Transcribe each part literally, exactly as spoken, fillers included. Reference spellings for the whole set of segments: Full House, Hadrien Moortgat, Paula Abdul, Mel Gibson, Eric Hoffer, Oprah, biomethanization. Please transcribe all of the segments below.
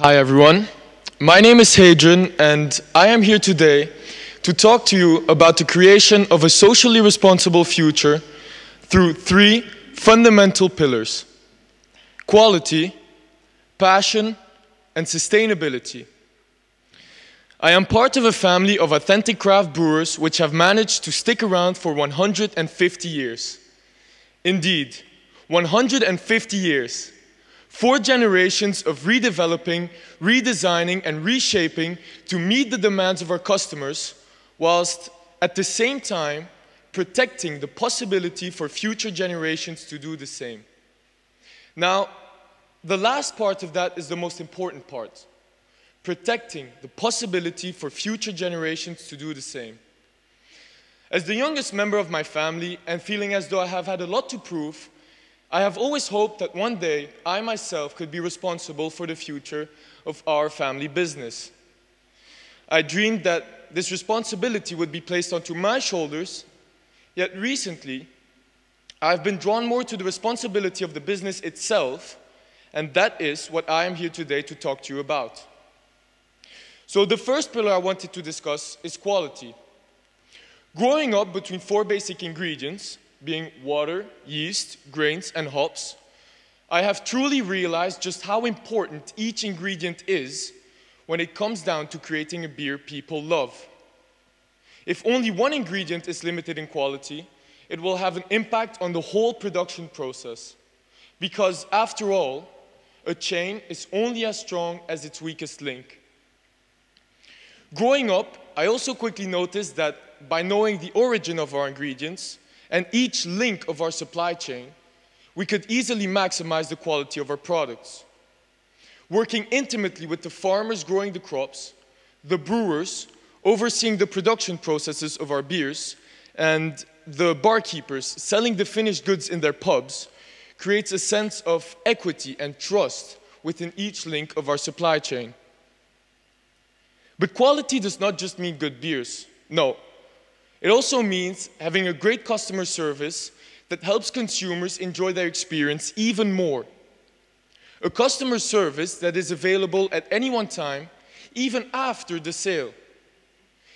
Hi everyone, my name is Hadrien and I am here today to talk to you about the creation of a socially responsible future through three fundamental pillars: quality, passion and sustainability. I am part of a family of authentic craft brewers which have managed to stick around for one hundred fifty years. Indeed, one hundred fifty years. Four generations of redeveloping, redesigning, and reshaping to meet the demands of our customers, whilst at the same time protecting the possibility for future generations to do the same. Now, the last part of that is the most important part: protecting the possibility for future generations to do the same. As the youngest member of my family, and feeling as though I have had a lot to prove, I have always hoped that one day I myself could be responsible for the future of our family business. I dreamed that this responsibility would be placed onto my shoulders, yet recently I've been drawn more to the responsibility of the business itself, and that is what I am here today to talk to you about. So the first pillar I wanted to discuss is quality. Growing up between four basic ingredients, being water, yeast, grains, and hops, I have truly realized just how important each ingredient is when it comes down to creating a beer people love. If only one ingredient is limited in quality, it will have an impact on the whole production process. Because after all, a chain is only as strong as its weakest link. Growing up, I also quickly noticed that by knowing the origin of our ingredients, and each link of our supply chain, we could easily maximize the quality of our products. Working intimately with the farmers growing the crops, the brewers overseeing the production processes of our beers, and the barkeepers selling the finished goods in their pubs, creates a sense of equity and trust within each link of our supply chain. But quality does not just mean good beers. No. It also means having a great customer service that helps consumers enjoy their experience even more. A customer service that is available at any one time, even after the sale.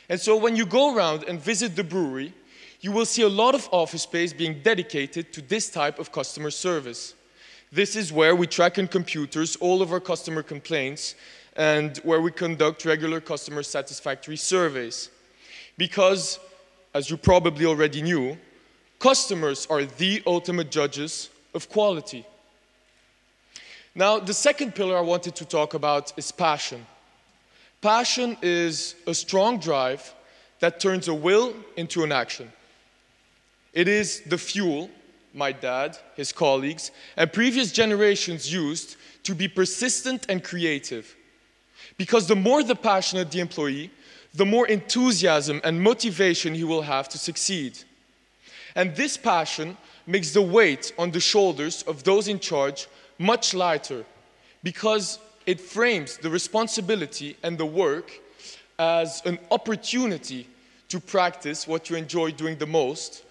And so when you go around and visit the brewery, you will see a lot of office space being dedicated to this type of customer service. This is where we track on computers all of our customer complaints and where we conduct regular customer satisfactory surveys. Because, as you probably already knew, customers are the ultimate judges of quality. Now, the second pillar I wanted to talk about is passion. Passion is a strong drive that turns a will into an action. It is the fuel my dad, his colleagues, and previous generations used to be persistent and creative. Because the more the passionate the employee, the more enthusiasm and motivation he will have to succeed. And this passion makes the weight on the shoulders of those in charge much lighter, because it frames the responsibility and the work as an opportunity to practice what you enjoy doing the most,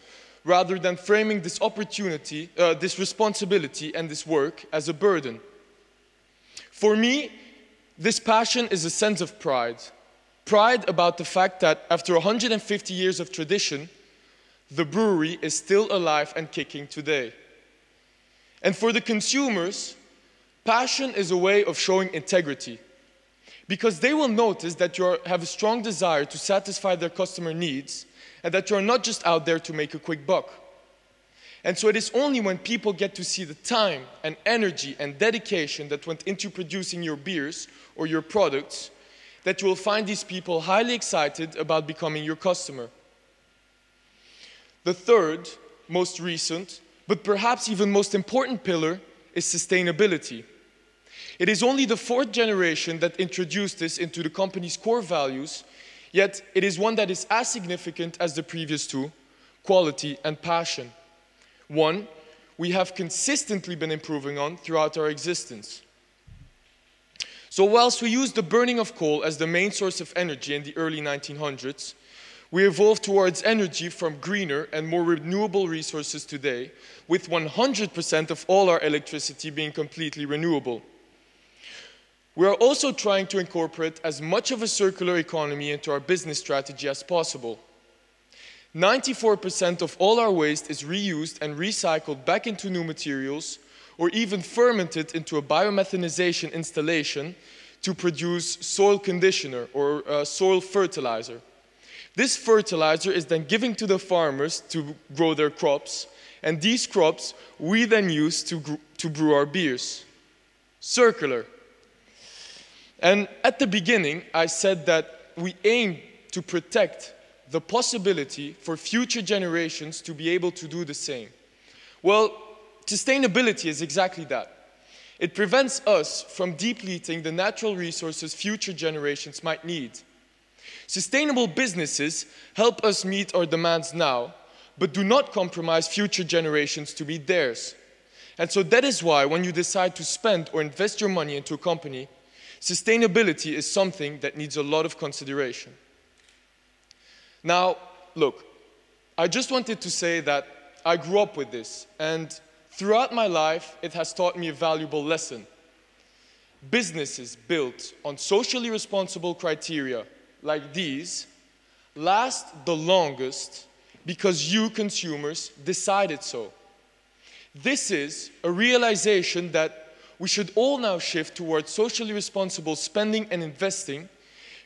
rather than framing this opportunity, uh, this responsibility and this work as a burden. For me, this passion is a sense of pride. Pride about the fact that after one hundred fifty years of tradition, the brewery is still alive and kicking today. And for the consumers, passion is a way of showing integrity, because they will notice that you have a strong desire to satisfy their customer needs and that you're not just out there to make a quick buck. And so it is only when people get to see the time and energy and dedication that went into producing your beers or your products that you will find these people highly excited about becoming your customer. The third, most recent, but perhaps even most important pillar is sustainability. It is only the fourth generation that introduced this into the company's core values, yet it is one that is as significant as the previous two, quality and passion. One we have consistently been improving on throughout our existence. So whilst we used the burning of coal as the main source of energy in the early nineteen hundreds, we evolved towards energy from greener and more renewable resources today, with one hundred percent of all our electricity being completely renewable. We are also trying to incorporate as much of a circular economy into our business strategy as possible. ninety-four percent of all our waste is reused and recycled back into new materials, or even fermented into a biomethanization installation to produce soil conditioner or uh, soil fertilizer. This fertilizer is then given to the farmers to grow their crops, and these crops we then use to, gr to brew our beers. Circular. And at the beginning, I said that we aim to protect the possibility for future generations to be able to do the same. Well, sustainability is exactly that. It prevents us from depleting the natural resources future generations might need. Sustainable businesses help us meet our demands now, but do not compromise future generations to meet theirs. And so that is why when you decide to spend or invest your money into a company, sustainability is something that needs a lot of consideration. Now, look, I just wanted to say that I grew up with this, and throughout my life, it has taught me a valuable lesson. Businesses built on socially responsible criteria like these last the longest because you consumers decided so. This is a realization that we should all now shift towards socially responsible spending and investing,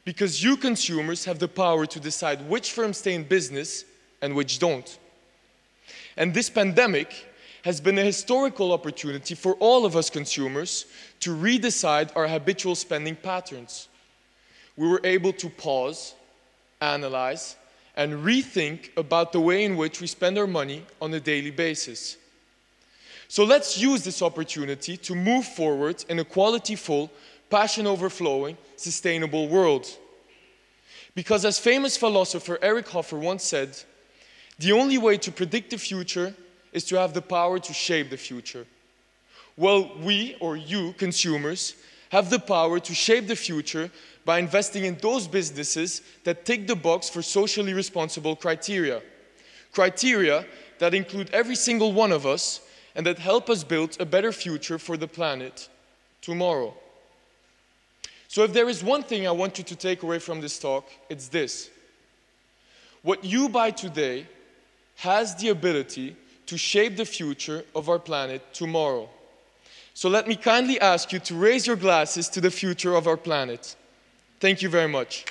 because you consumers have the power to decide which firms stay in business and which don't. And this pandemic has been a historical opportunity for all of us consumers to redecide our habitual spending patterns. We were able to pause, analyze, and rethink about the way in which we spend our money on a daily basis. So let's use this opportunity to move forward in a quality-full, passion-overflowing, sustainable world. Because as famous philosopher Eric Hoffer once said, the only way to predict the future is to have the power to shape the future. Well, we, or you, consumers, have the power to shape the future by investing in those businesses that tick the box for socially responsible criteria. Criteria that include every single one of us, and that help us build a better future for the planet tomorrow. So if there is one thing I want you to take away from this talk, it's this. What you buy today has the ability to shape the future of our planet tomorrow. So let me kindly ask you to raise your glasses to the future of our planet. Thank you very much.